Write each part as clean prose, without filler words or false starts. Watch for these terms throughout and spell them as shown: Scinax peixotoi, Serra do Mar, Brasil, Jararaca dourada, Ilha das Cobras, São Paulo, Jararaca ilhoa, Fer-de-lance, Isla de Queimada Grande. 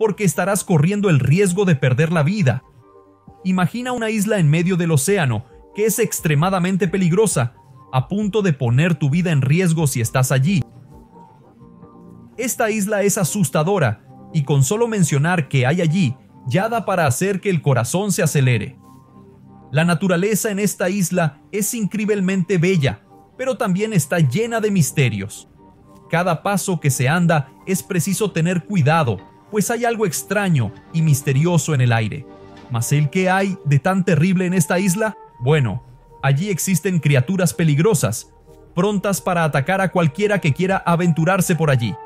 porque estarás corriendo el riesgo de perder la vida. Imagina una isla en medio del océano, que es extremadamente peligrosa, a punto de poner tu vida en riesgo si estás allí. Esta isla es asustadora, y con solo mencionar que hay allí, ya da para hacer que el corazón se acelere. La naturaleza en esta isla es increíblemente bella, pero también está llena de misterios. Cada paso que se anda es preciso tener cuidado, pues hay algo extraño y misterioso en el aire. ¿Mas el qué hay de tan terrible en esta isla? Bueno, allí existen criaturas peligrosas, prontas para atacar a cualquiera que quiera aventurarse por allí.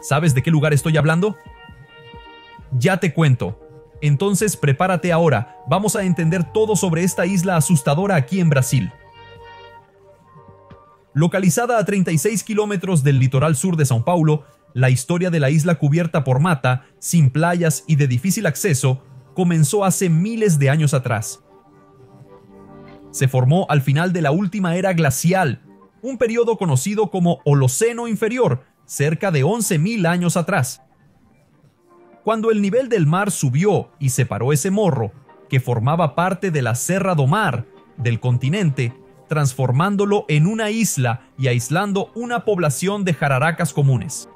¿Sabes de qué lugar estoy hablando? Ya te cuento. Entonces prepárate ahora, vamos a entender todo sobre esta isla asustadora aquí en Brasil. Localizada a 36 kilómetros del litoral sur de São Paulo, la historia de la isla cubierta por mata, sin playas y de difícil acceso, comenzó hace miles de años atrás. Se formó al final de la última era glacial, un periodo conocido como Holoceno Inferior, cerca de 11.000 años atrás. Cuando el nivel del mar subió y separó ese morro, que formaba parte de la Serra do Mar del continente, transformándolo en una isla y aislando una población de jararacas comunes.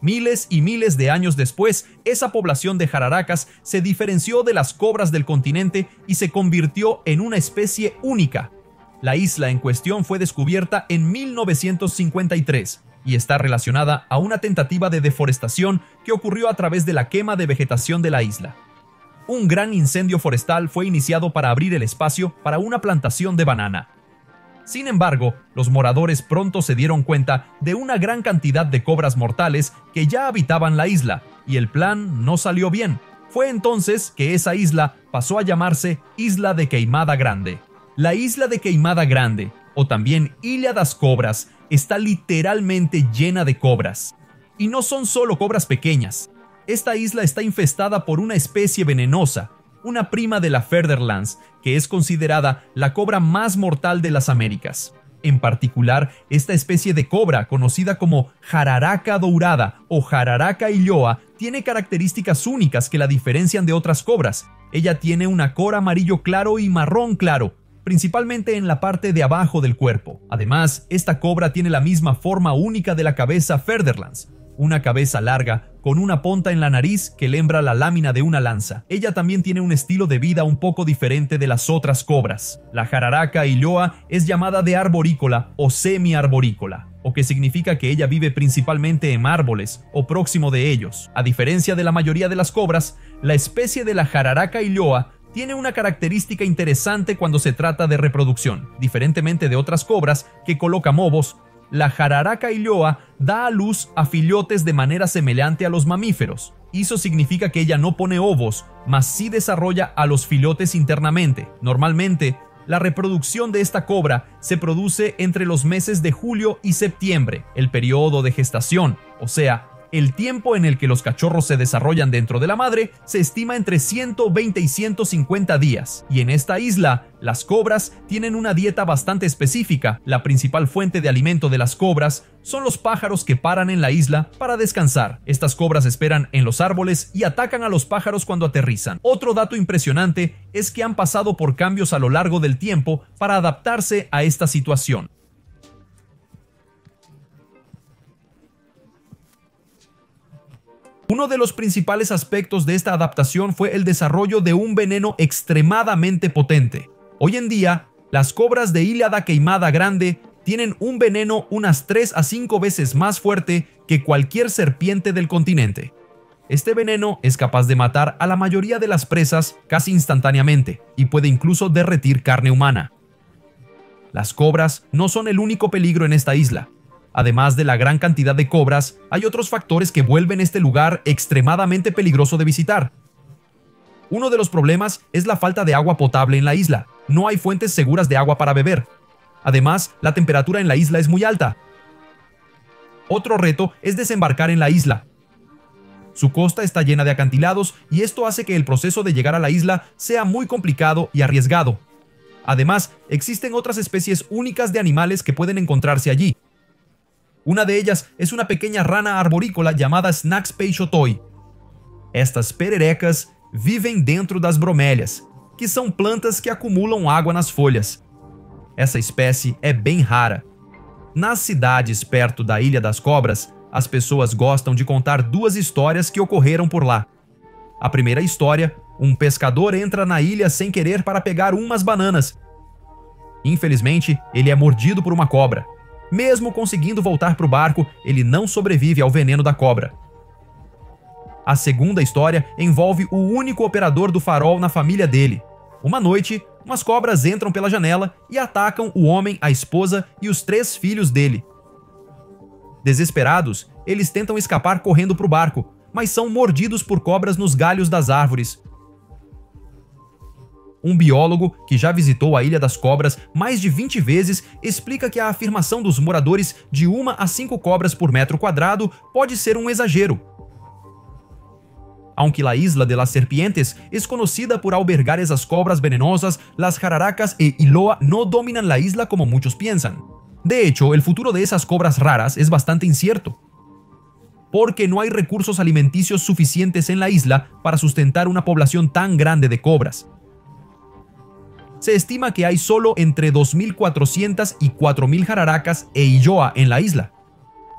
Miles y miles de años después, esa población de jararacas se diferenció de las cobras del continente y se convirtió en una especie única. La isla en cuestión fue descubierta en 1953. Y está relacionada a una tentativa de deforestación que ocurrió a través de la quema de vegetación de la isla. Un gran incendio forestal fue iniciado para abrir el espacio para una plantación de banana. Sin embargo, los moradores pronto se dieron cuenta de una gran cantidad de cobras mortales que ya habitaban la isla, y el plan no salió bien. Fue entonces que esa isla pasó a llamarse Isla de Queimada Grande. La Isla de Queimada Grande, o también Ilha das Cobras, está literalmente llena de cobras. Y no son solo cobras pequeñas. Esta isla está infestada por una especie venenosa, una prima de la Fer-de-lance, que es considerada la cobra más mortal de las Américas. En particular, esta especie de cobra, conocida como jararaca dourada o jararaca ilhoa, tiene características únicas que la diferencian de otras cobras. Ella tiene una cola amarillo claro y marrón claro, principalmente en la parte de abajo del cuerpo. Además, esta cobra tiene la misma forma única de la cabeza Fer-de-lance, una cabeza larga con una punta en la nariz que lembra la lámina de una lanza. Ella también tiene un estilo de vida un poco diferente de las otras cobras. La jararaca ilhoa es llamada de arborícola o semi-arborícola, o que significa que ella vive principalmente en árboles o próximo de ellos. A diferencia de la mayoría de las cobras, la especie de la jararaca ilhoa tiene una característica interesante cuando se trata de reproducción. Diferentemente de otras cobras que colocan ovos, la jararaca ilhoa da a luz a filotes de manera semejante a los mamíferos. Eso significa que ella no pone ovos, mas sí desarrolla a los filotes internamente. Normalmente, la reproducción de esta cobra se produce entre los meses de julio y septiembre, el periodo de gestación, o sea, el tiempo en el que los cachorros se desarrollan dentro de la madre se estima entre 120 y 150 días. Y en esta isla, las cobras tienen una dieta bastante específica. La principal fuente de alimento de las cobras son los pájaros que paran en la isla para descansar. Estas cobras esperan en los árboles y atacan a los pájaros cuando aterrizan. Otro dato impresionante es que han pasado por cambios a lo largo del tiempo para adaptarse a esta situación. Uno de los principales aspectos de esta adaptación fue el desarrollo de un veneno extremadamente potente. Hoy en día, las cobras de Ilha da Queimada Grande tienen un veneno unas 3 a 5 veces más fuerte que cualquier serpiente del continente. Este veneno es capaz de matar a la mayoría de las presas casi instantáneamente y puede incluso derretir carne humana. Las cobras no son el único peligro en esta isla. Además de la gran cantidad de cobras, hay otros factores que vuelven este lugar extremadamente peligroso de visitar. Uno de los problemas es la falta de agua potable en la isla. No hay fuentes seguras de agua para beber. Además, la temperatura en la isla es muy alta. Otro reto es desembarcar en la isla. Su costa está llena de acantilados y esto hace que el proceso de llegar a la isla sea muy complicado y arriesgado. Además, existen otras especies únicas de animales que pueden encontrarse allí. Una de ellas es una pequeña rana arborícola llamada Scinax peixotoi. Estas pererecas vivem dentro das bromélias, que são plantas que acumulam água nas folhas. Essa espécie é bem rara. Nas cidades perto da Ilha das Cobras, as pessoas gostam de contar duas histórias que ocorreram por lá. A primeira história, um pescador entra na ilha sem querer para pegar umas bananas. Infelizmente, ele é mordido por uma cobra. Mesmo conseguindo voltar para o barco, ele não sobrevive ao veneno da cobra. A segunda história envolve o único operador do farol na família dele. Uma noite, umas cobras entram pela janela e atacam o homem, a esposa e os 3 filhos dele. Desesperados, eles tentam escapar correndo para o barco, mas são mordidos por cobras nos galhos das árvores. Um biólogo, que já visitou a Ilha das Cobras mais de 20 vezes, explica que a afirmação dos moradores de 1 a 5 cobras por metro quadrado pode ser um exagero. Aunque la Isla de las Serpientes es conocida por albergar esas cobras venenosas, las jararacas e ilhoa no dominan la isla como muchos piensan. De hecho, el futuro de esas cobras raras es bastante incierto, porque no hay recursos alimenticios suficientes en la isla para sustentar una población tan grande de cobras. Se estima que hay solo entre 2.400 y 4.000 jararacas e ilhoa en la isla.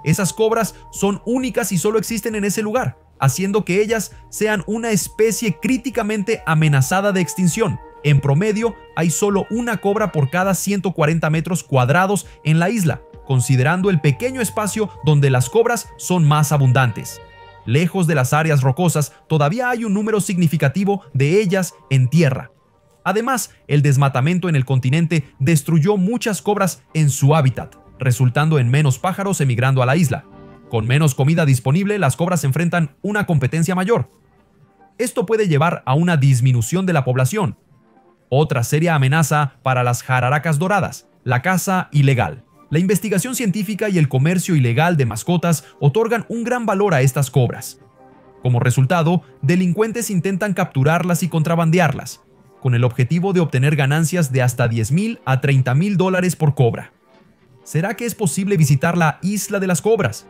Esas cobras son únicas y solo existen en ese lugar, haciendo que ellas sean una especie críticamente amenazada de extinción. En promedio, hay solo una cobra por cada 140 metros cuadrados en la isla, considerando el pequeño espacio donde las cobras son más abundantes. Lejos de las áreas rocosas, todavía hay un número significativo de ellas en tierra. Además, el desmatamiento en el continente destruyó muchas cobras en su hábitat, resultando en menos pájaros emigrando a la isla. Con menos comida disponible, las cobras enfrentan una competencia mayor. Esto puede llevar a una disminución de la población. Otra seria amenaza para las jararacas doradas, la caza ilegal. La investigación científica y el comercio ilegal de mascotas otorgan un gran valor a estas cobras. Como resultado, delincuentes intentan capturarlas y contrabandearlas, con el objetivo de obtener ganancias de hasta 10.000 a 30.000 dólares por cobra. ¿Será que es posible visitar la Isla de las Cobras?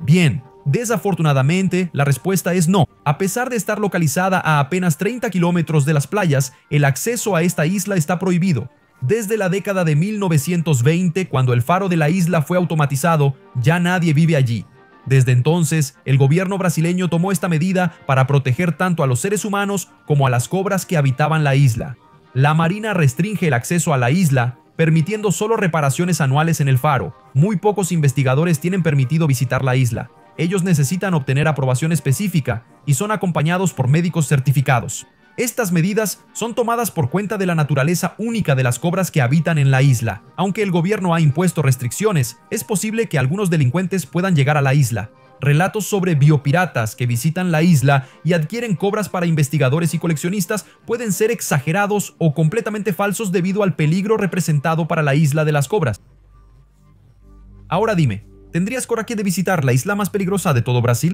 Bien, desafortunadamente, la respuesta es no. A pesar de estar localizada a apenas 30 kilómetros de las playas, el acceso a esta isla está prohibido. Desde la década de 1920, cuando el faro de la isla fue automatizado, ya nadie vive allí. Desde entonces, el gobierno brasileño tomó esta medida para proteger tanto a los seres humanos como a las cobras que habitaban la isla. La marina restringe el acceso a la isla, permitiendo solo reparaciones anuales en el faro. Muy pocos investigadores tienen permitido visitar la isla. Ellos necesitan obtener aprobación específica y son acompañados por médicos certificados. Estas medidas son tomadas por cuenta de la naturaleza única de las cobras que habitan en la isla. Aunque el gobierno ha impuesto restricciones, es posible que algunos delincuentes puedan llegar a la isla. Relatos sobre biopiratas que visitan la isla y adquieren cobras para investigadores y coleccionistas pueden ser exagerados o completamente falsos debido al peligro representado para la Isla de las Cobras. Ahora dime, ¿tendrías coraje de visitar la isla más peligrosa de todo Brasil?